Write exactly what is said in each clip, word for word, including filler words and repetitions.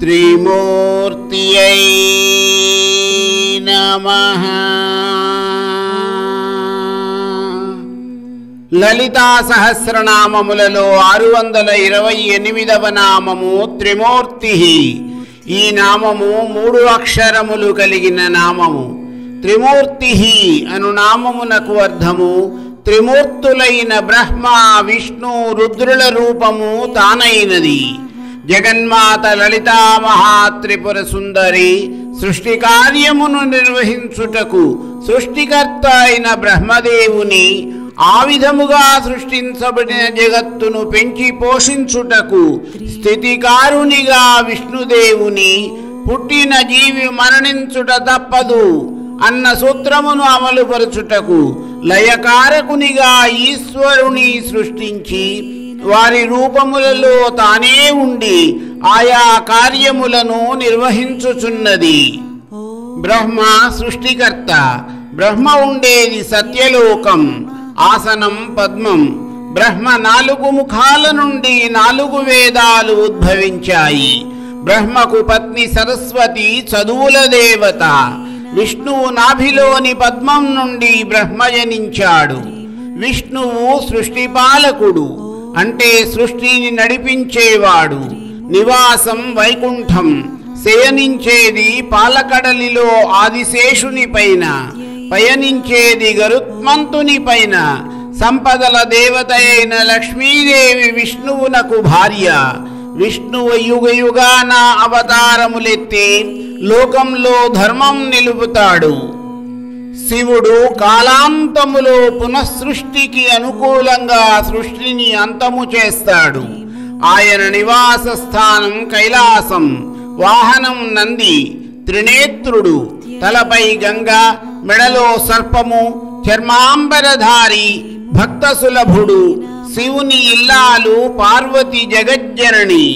त्रिमूर्त्यै नमः। ललिता सहस्रनाममुలలో छह सौ अट्ठाईसవ నామము त्रिमूर्तिः। ఈ నామము మూడు అక్షరములు కలిగిన నామము। त्रिमूर्तिः అను నామమునకు అర్థము त्रिमूर्तुलैన ब्रह्म विष्णु रुद्रुल रूपमु तानैनदी। जगन्मात ललिता महात्रिपुर सुंदरी सृष्टि कार्यमुनु निर्वहिंचुटकु सृष्टिकर्त अयिन ब्रह्मदेवुनि आ विधमुगा सृष्टिंचबडिन जगत्तुनु पेंचि पोषिंचुटकु स्थितिकारुनिगा विष्णुदेवुनि पुट्टिन जीवि मरणिंचुट तप्पदु అన్న సూత్రమును అమలుపరచుటకు లయకారకునిగా ఈశ్వరుని సృష్టించి వారి రూపములలో తానే ఉండి ఆయా కార్యములను నిర్వహించుచున్నది। బ్రహ్మ సృష్టికర్త, బ్రహ్మ ఉండేది సత్యలోకం, ఆసనం పద్మం। బ్రహ్మ నాలుగు ముఖాల నుండి నాలుగు వేదాలు ఉద్భవించాయి। బ్రహ్మకు పత్ని సరస్వతి చదువుల దేవత। విష్ణు నాభిలోని పద్మం నుండి బ్రహ్మ జనించాడు। విష్ణువు సృష్టి పాలకుడు, అంటే సృష్టిని నడిపించేవాడు। నివాసం వైకుంఠం, శయనించేది పాలకడలిలో ఆదిశేషుని పైన, పయనించేది గరుత్మంతుని పైన। సంపదల దేవత అయిన లక్ష్మీదేవి విష్ణువునకు భార్య। విష్ణువు యుగయుగాన అవతారములెత్తి లోకంలో ధర్మం నిలుపుతాడు। శివుడు కాలాంతములో పునఃసృష్టికి అనుకూలంగా సృష్టిని అంతము చేస్తాడు। ఆయన నివాస స్థానం కైలాసం, వాహనం నంది, త్రినేత్రుడు, తలపై గంగా, మెడలో సర్పము, చర్మాంబరధారి, భక్త సులభుడు, శివుని ఇల్లాలు పార్వతి జగజ్జనని।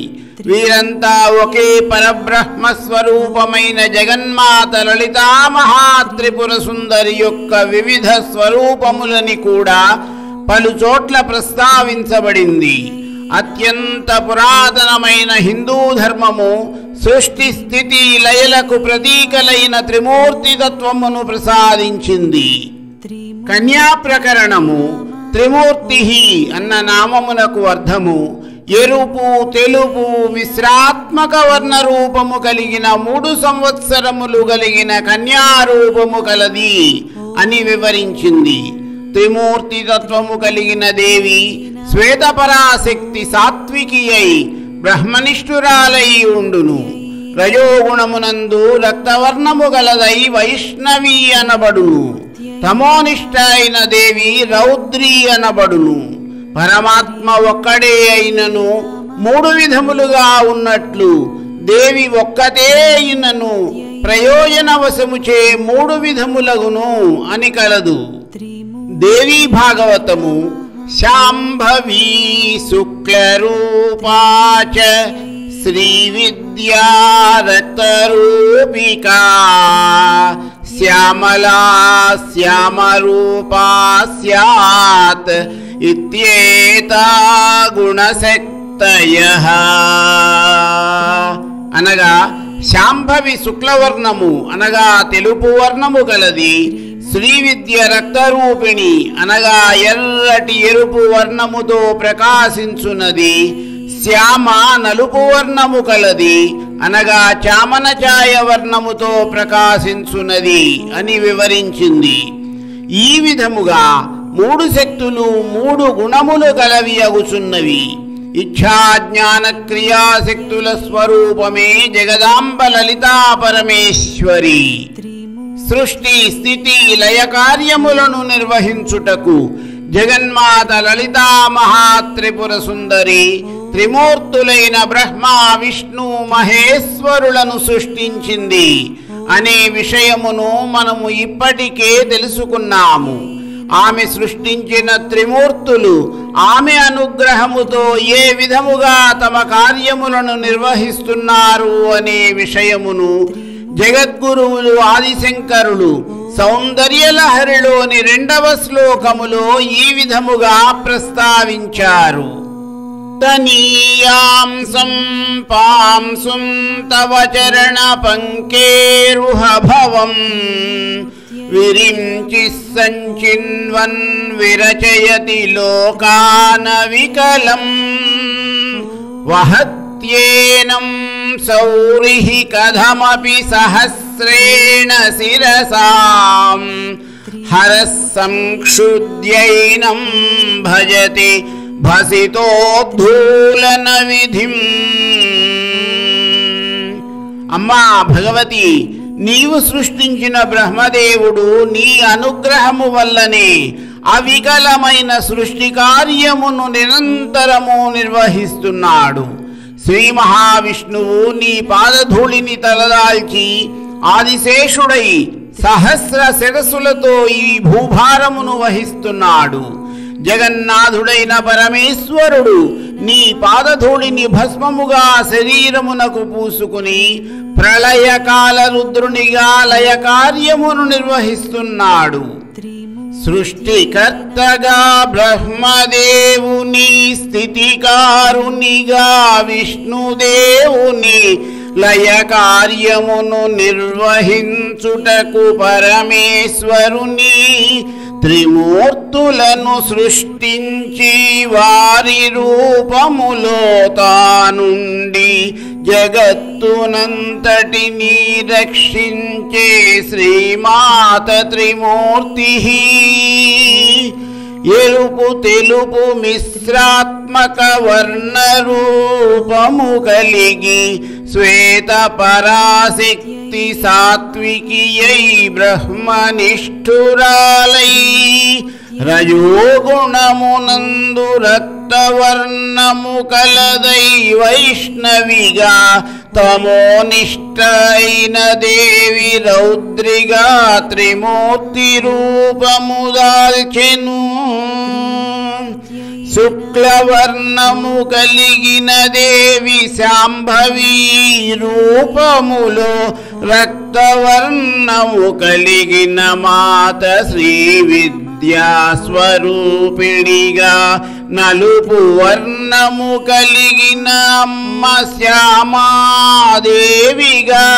వీరంతా ఒకే పరబ్రహ్మ స్వరూపమైన జగన్మాత లలితా మహాత్రిపుర సుందరి యొక్క వివిధ స్వరూపములని కూడా పలుచోట్ల ప్రస్తావించబడింది। అత్యంత పురాతనమైన హిందూ ధర్మము సృష్టి స్థితి లయలకు ప్రతీకలైన త్రిమూర్తి తత్వమును ప్రసాదించింది। కన్యా ప్రకరణము त्रिमूर्ति अन्न नाममुनकु अर्थमु एरुपु तेलुपु विश्रात्मक वर्ण रूपमु कलिगिन मूडु संवत्सरमुलु कलिगिन कन्या रूपमु कलदी अनि विवरिंचिंदी। त्रिमूर्ति तत्वमु कलिगिन देवी श्वेतपराशक्ति सात्विकियै ब्रह्मनिष्ठुरालै उंडुनु। रजोगुणमुनंदु रक्तवर्णमु गलदै वैष्णवी अनबडुनु। తమోనిష్ట అయిన దేవి రౌద్రీ అనబడును। పరమాత్మ ఒక్కడే అయినను మూడు విధములుగా ఉన్నట్లు దేవి ఒక్కతే అయినను ప్రయోజనవశముచే మూడు విధములగును అని కలదు। దేవి భాగవతము శాంభవీ శుక్లరూపాచ శ్రీ విద్యా రతరూపికా श्यामला श्यामरूपा स्यात् इत्येता गुणशक्तयः। अनगा शांभवी शुक्लवर्णमु अनगा तेलुपु वर्णमु कलदी। श्री विद्या रक्तरूपिणी अनगा एर्रटी एरुपु वर्णमुतो प्रकाशिंचुनदी। श्याम नलुपु वर्णमु कलदी అనగా చామన ఛాయ వర్ణముతో ప్రకాశించునది అని వివరించింది। ఈ విధముగా మూడు శక్తులు మూడు గుణములు గలవి అగుచున్నవి। ఇచ్ఛా జ్ఞాన క్రియా శక్తుల స్వరూపమే జగదాంబ లలితా పరమేశ్వరి। సృష్టి స్థితి లయ కార్యములను నిర్వహించుటకు జగన్మాత లలితా మహాత్రిపుర సుందరి త్రిమూర్తులైన బ్రహ్మ విష్ణు మహేశ్వరులను సృష్టించింది అనే విషయమును మనము ఇప్పటికే తెలుసుకున్నాము। ఆమె సృష్టించిన త్రిమూర్తులు ఆమె అనుగ్రహముతో ఏ విధముగా తమ కార్యములను నిర్వహిస్తున్నారు అనే విషయమును జగద్గురువులు ఆదిశంకరులు సౌందర్యలహరిలోని రెండవ శ్లోకములో ఈ విధముగా ప్రస్తావించారు। तनीयांसं पांसुं तव चरण पंकेरुह भवं विरिंचि संचिन्वन विरचयति लोकान विकलं वहत्येनं सौरिः कथमपि सहस्रेण शिरसाम् हरः संक्षुद्यैनं भजति भसितोद्धूलन विधिं। अम्मा भगवती, నీవు సృష్టించిన బ్రహ్మదేవుడు నీ అనుగ్రహము వల్లనే అవికలమైన సృష్టి కార్యమును నిరంతరము నిర్వహిస్తున్నాడు. శ్రీ మహావిష్ణువు నీ పాదధూళిని తలదాల్చి ఆదిశేషుడై సహస్ర శిరస్సులతో ఈ భూభారమును వహిస్తున్నాడు. జగన్నాథుడైన పరమేశ్వరుడు నీ పాదధూళిని భస్మముగా శరీరమునకు పూసుకుని ప్రళయకాల రుద్రునిగా లయ కార్యమును నిర్వహిస్తున్నాడు. సృష్టికర్తగా బ్రహ్మదేవుని, స్థితికారునిగా విష్ణుదేవుని లయ కార్యమును నిర్వహించుటకు పరమేశ్వరుని త్రిమూర్తులను సృష్టించి వారి రూపములో తానుండి జగత్తునంతటిని రక్షించే శ్రీమాత త్రిమూర్తి. ఎరుపు తెలుపు మిశ్రాత్మక వర్ణ రూపము కలిగి శ్వేత పరాశక్తి సాత్వికి అయి బ్రహ్మనిష్ఠురాలై రజోగుణమునందు రక్తవర్ణము కలదై వైష్ణవిగా తమోనిష్ట అయిన దేవి రౌద్రిగా త్రిమూర్తి రూపము దాల్చెను. శుక్లవర్ణము కలిగిన దేవి శాంభవీ రూపములో రక్తవర్ణము కలిగిన మాత శ్రీ విద్యాస్వరూపిణిగా నలుపు వర్ణము కలిగిన అమ్మ శ్యామాదేవిగా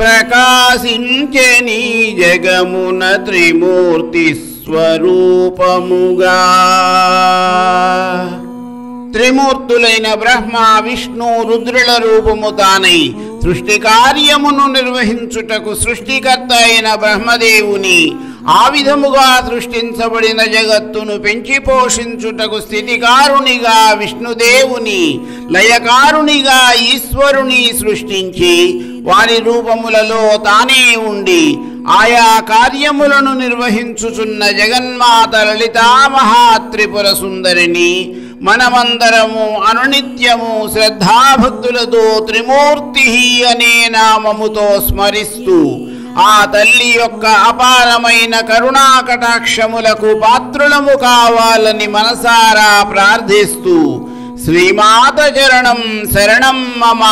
ప్రకాశించని జగమున త్రిమూర్తి స్వరూపముగా. త్రిమూర్తులైన బ్రహ్మ విష్ణు రుద్రుల రూపము తానై సృష్టి కార్యమును నిర్వహించుటకు సృష్టికర్త అయిన బ్రహ్మదేవుని, ఆ విధముగా సృష్టించబడిన జగత్తును పెంచి పోషించుటకు స్థితికారునిగా విష్ణుదేవుని, లయకారునిగా ఈశ్వరుని సృష్టించి వారి రూపములలో తానే ఉండి ఆయా కార్యములను నిర్వహించుచున్న జగన్మాత లలితా మహాత్రిపుర సుందరిని మనమందరము అనునిత్యము శ్రద్ధాభక్తులతో త్రిమూర్తి అనే నామముతో స్మరిస్తూ ఆ తల్లి యొక్క అపారమైన కరుణా కటాక్షములకు పాత్రులము కావాలని మనసారా ప్రార్థిస్తూ శ్రీమాత చరణం శరణం మమ.